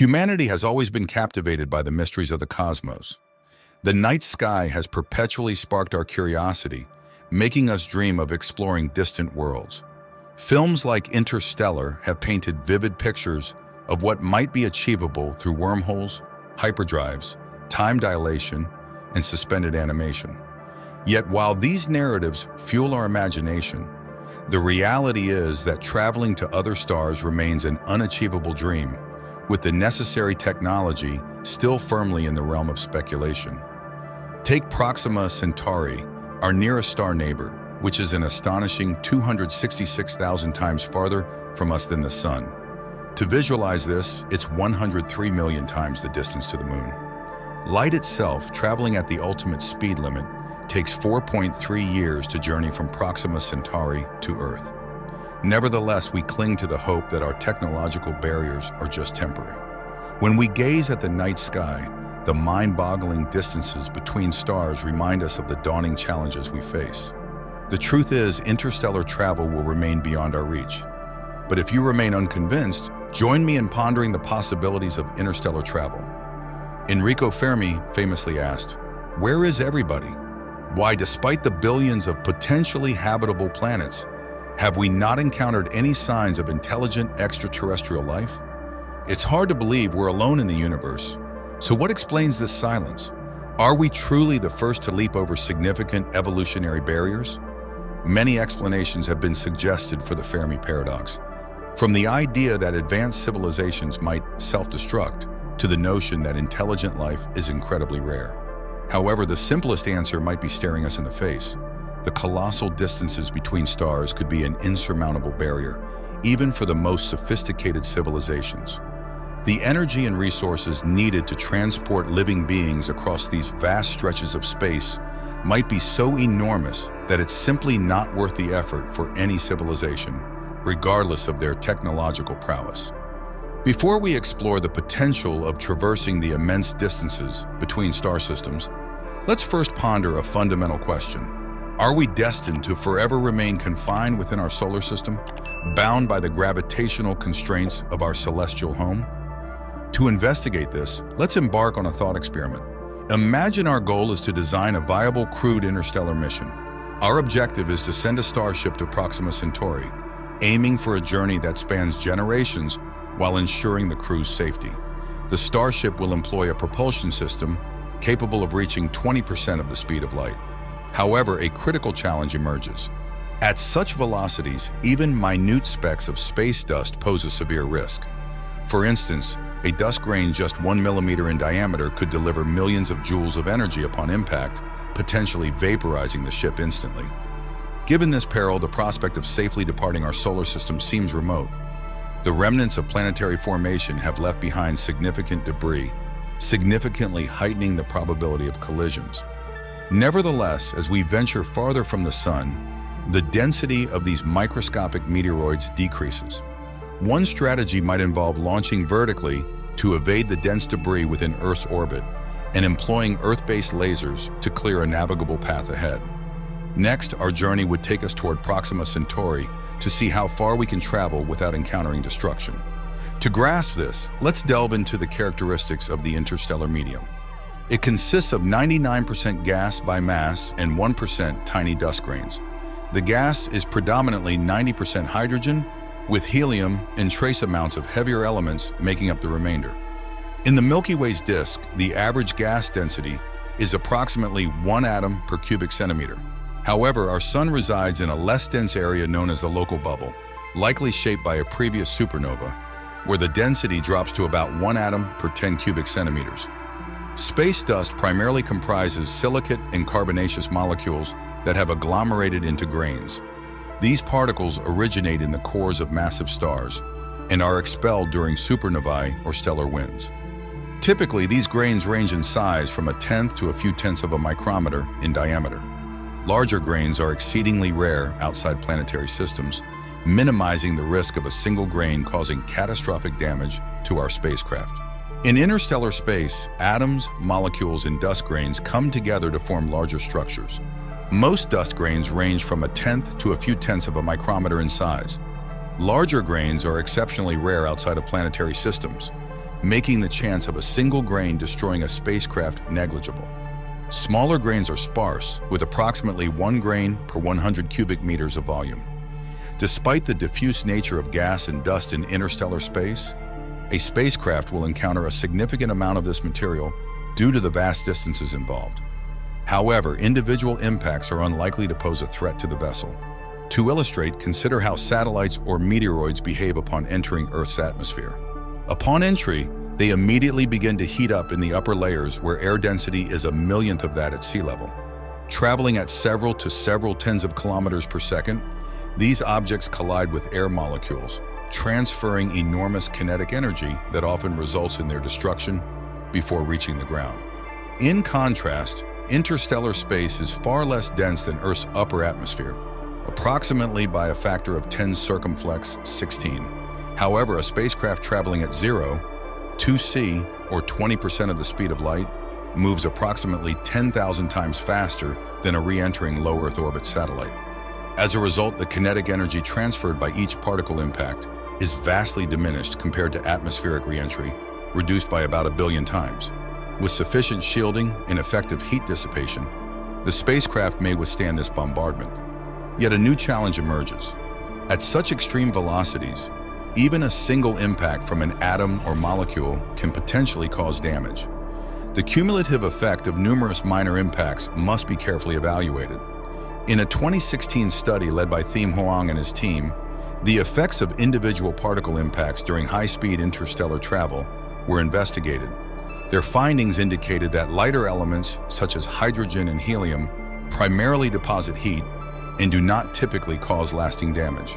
Humanity has always been captivated by the mysteries of the cosmos. The night sky has perpetually sparked our curiosity, making us dream of exploring distant worlds. Films like Interstellar have painted vivid pictures of what might be achievable through wormholes, hyperdrives, time dilation, and suspended animation. Yet while these narratives fuel our imagination, the reality is that traveling to other stars remains an unachievable dream, with the necessary technology still firmly in the realm of speculation. Take Proxima Centauri, our nearest star neighbor, which is an astonishing 266,000 times farther from us than the Sun. To visualize this, it's 103 million times the distance to the Moon. Light itself, traveling at the ultimate speed limit, takes 4.3 years to journey from Proxima Centauri to Earth. Nevertheless, we cling to the hope that our technological barriers are just temporary. When we gaze at the night sky, the mind-boggling distances between stars remind us of the daunting challenges we face. The truth is, interstellar travel will remain beyond our reach. But if you remain unconvinced, join me in pondering the possibilities of interstellar travel. Enrico Fermi famously asked, "Where is everybody? Why, despite the billions of potentially habitable planets, have we not encountered any signs of intelligent extraterrestrial life?" It's hard to believe we're alone in the universe. So what explains this silence? Are we truly the first to leap over significant evolutionary barriers? Many explanations have been suggested for the Fermi paradox, from the idea that advanced civilizations might self-destruct to the notion that intelligent life is incredibly rare. However, the simplest answer might be staring us in the face. The colossal distances between stars could be an insurmountable barrier, even for the most sophisticated civilizations. The energy and resources needed to transport living beings across these vast stretches of space might be so enormous that it's simply not worth the effort for any civilization, regardless of their technological prowess. Before we explore the potential of traversing the immense distances between star systems, let's first ponder a fundamental question. Are we destined to forever remain confined within our solar system, bound by the gravitational constraints of our celestial home? To investigate this, let's embark on a thought experiment. Imagine our goal is to design a viable, crewed interstellar mission. Our objective is to send a starship to Proxima Centauri, aiming for a journey that spans generations while ensuring the crew's safety. The starship will employ a propulsion system capable of reaching 20% of the speed of light. However, a critical challenge emerges. At such velocities, even minute specks of space dust pose a severe risk. For instance, a dust grain just 1 millimeter in diameter could deliver millions of joules of energy upon impact, potentially vaporizing the ship instantly. Given this peril, the prospect of safely departing our solar system seems remote. The remnants of planetary formation have left behind significant debris, significantly heightening the probability of collisions. Nevertheless, as we venture farther from the Sun, the density of these microscopic meteoroids decreases. One strategy might involve launching vertically to evade the dense debris within Earth's orbit and employing Earth-based lasers to clear a navigable path ahead. Next, our journey would take us toward Proxima Centauri to see how far we can travel without encountering destruction. To grasp this, let's delve into the characteristics of the interstellar medium. It consists of 99% gas by mass and 1% tiny dust grains. The gas is predominantly 90% hydrogen, with helium and trace amounts of heavier elements making up the remainder. In the Milky Way's disk, the average gas density is approximately 1 atom per cubic centimeter. However, our Sun resides in a less dense area known as the Local Bubble, likely shaped by a previous supernova, where the density drops to about 1 atom per 10 cubic centimeters. Space dust primarily comprises silicate and carbonaceous molecules that have agglomerated into grains. These particles originate in the cores of massive stars and are expelled during supernovae or stellar winds. Typically, these grains range in size from a tenth to a few tenths of a micrometer in diameter. Larger grains are exceedingly rare outside planetary systems, minimizing the risk of a single grain causing catastrophic damage to our spacecraft. In interstellar space, atoms, molecules, and dust grains come together to form larger structures. Most dust grains range from a tenth to a few tenths of a micrometer in size. Larger grains are exceptionally rare outside of planetary systems, making the chance of a single grain destroying a spacecraft negligible. Smaller grains are sparse, with approximately 1 grain per 100 cubic meters of volume. Despite the diffuse nature of gas and dust in interstellar space, a spacecraft will encounter a significant amount of this material due to the vast distances involved. However, individual impacts are unlikely to pose a threat to the vessel. To illustrate, consider how satellites or meteoroids behave upon entering Earth's atmosphere. Upon entry, they immediately begin to heat up in the upper layers where air density is 1/1,000,000th of that at sea level. Traveling at several to several tens of kilometers per second, these objects collide with air molecules, transferring enormous kinetic energy that often results in their destruction before reaching the ground. In contrast, interstellar space is far less dense than Earth's upper atmosphere, approximately by a factor of 10 circumflex 16. However, a spacecraft traveling at 0, 2c, or 20% of the speed of light, moves approximately 10,000 times faster than a re-entering low Earth orbit satellite. As a result, the kinetic energy transferred by each particle impact is vastly diminished compared to atmospheric re-entry, reduced by about 1 billion times. With sufficient shielding and effective heat dissipation, the spacecraft may withstand this bombardment. Yet a new challenge emerges. At such extreme velocities, even a single impact from an atom or molecule can potentially cause damage. The cumulative effect of numerous minor impacts must be carefully evaluated. In a 2016 study led by Thiem Hoang and his team, the effects of individual particle impacts during high-speed interstellar travel were investigated. Their findings indicated that lighter elements, such as hydrogen and helium, primarily deposit heat and do not typically cause lasting damage.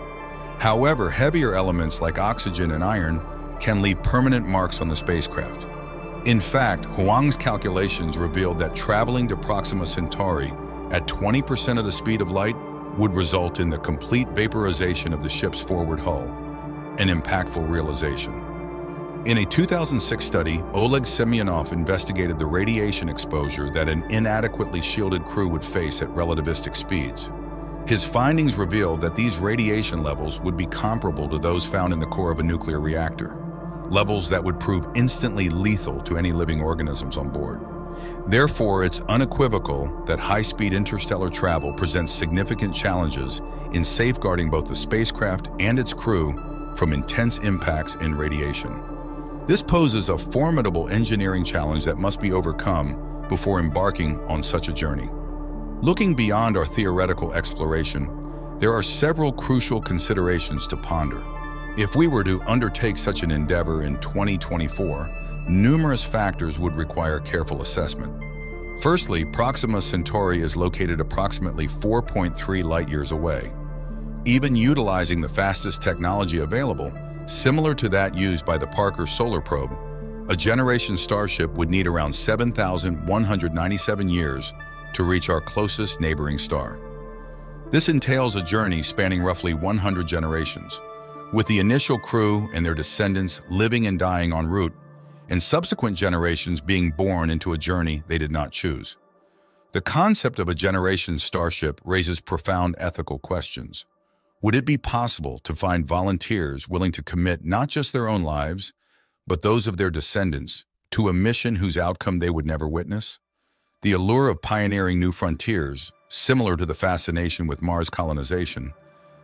However, heavier elements like oxygen and iron can leave permanent marks on the spacecraft. In fact, Hoang's calculations revealed that traveling to Proxima Centauri at 20% of the speed of light would result in the complete vaporization of the ship's forward hull, an impactful realization. In a 2006 study, Oleg Semyonov investigated the radiation exposure that an inadequately shielded crew would face at relativistic speeds. His findings revealed that these radiation levels would be comparable to those found in the core of a nuclear reactor, levels that would prove instantly lethal to any living organisms on board. Therefore, it's unequivocal that high-speed interstellar travel presents significant challenges in safeguarding both the spacecraft and its crew from intense impacts and radiation. This poses a formidable engineering challenge that must be overcome before embarking on such a journey. Looking beyond our theoretical exploration, there are several crucial considerations to ponder. If we were to undertake such an endeavor in 2024, numerous factors would require careful assessment. Firstly, Proxima Centauri is located approximately 4.3 light-years away. Even utilizing the fastest technology available, similar to that used by the Parker Solar Probe, a generation starship would need around 7,197 years to reach our closest neighboring star. This entails a journey spanning roughly 100 generations, with the initial crew and their descendants living and dying en route, and subsequent generations being born into a journey they did not choose. The concept of a generation starship raises profound ethical questions. Would it be possible to find volunteers willing to commit not just their own lives, but those of their descendants to a mission whose outcome they would never witness? The allure of pioneering new frontiers, similar to the fascination with Mars colonization,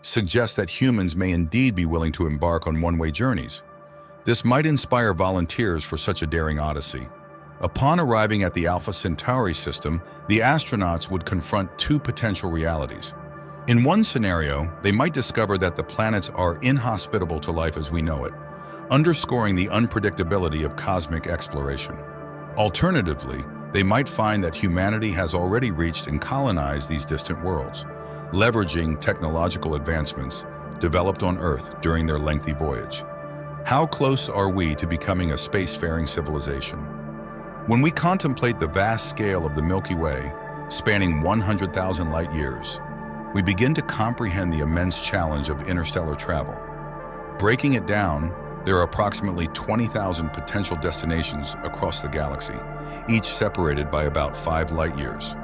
suggests that humans may indeed be willing to embark on one-way journeys. This might inspire volunteers for such a daring odyssey. Upon arriving at the Alpha Centauri system, the astronauts would confront two potential realities. In one scenario, they might discover that the planets are inhospitable to life as we know it, underscoring the unpredictability of cosmic exploration. Alternatively, they might find that humanity has already reached and colonized these distant worlds, leveraging technological advancements developed on Earth during their lengthy voyage. How close are we to becoming a spacefaring civilization? When we contemplate the vast scale of the Milky Way, spanning 100,000 light-years, we begin to comprehend the immense challenge of interstellar travel. Breaking it down, there are approximately 20,000 potential destinations across the galaxy, each separated by about 5 light-years.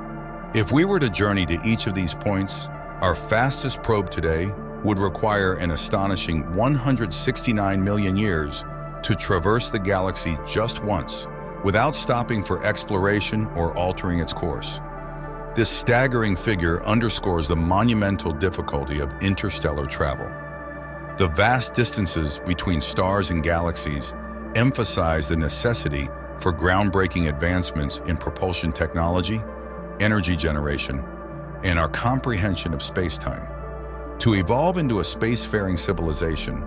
If we were to journey to each of these points, our fastest probe today would require an astonishing 169 million years to traverse the galaxy just once without stopping for exploration or altering its course. This staggering figure underscores the monumental difficulty of interstellar travel. The vast distances between stars and galaxies emphasize the necessity for groundbreaking advancements in propulsion technology, energy generation, and our comprehension of space-time. To evolve into a spacefaring civilization,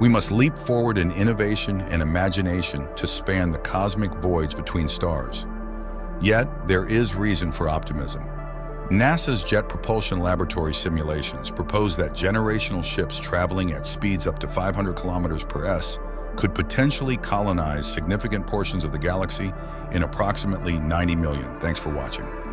we must leap forward in innovation and imagination to span the cosmic voids between stars. Yet, there is reason for optimism. NASA's Jet Propulsion Laboratory simulations propose that generational ships traveling at speeds up to 500 kilometers per s could potentially colonize significant portions of the galaxy in approximately 90 million. Thanks for watching.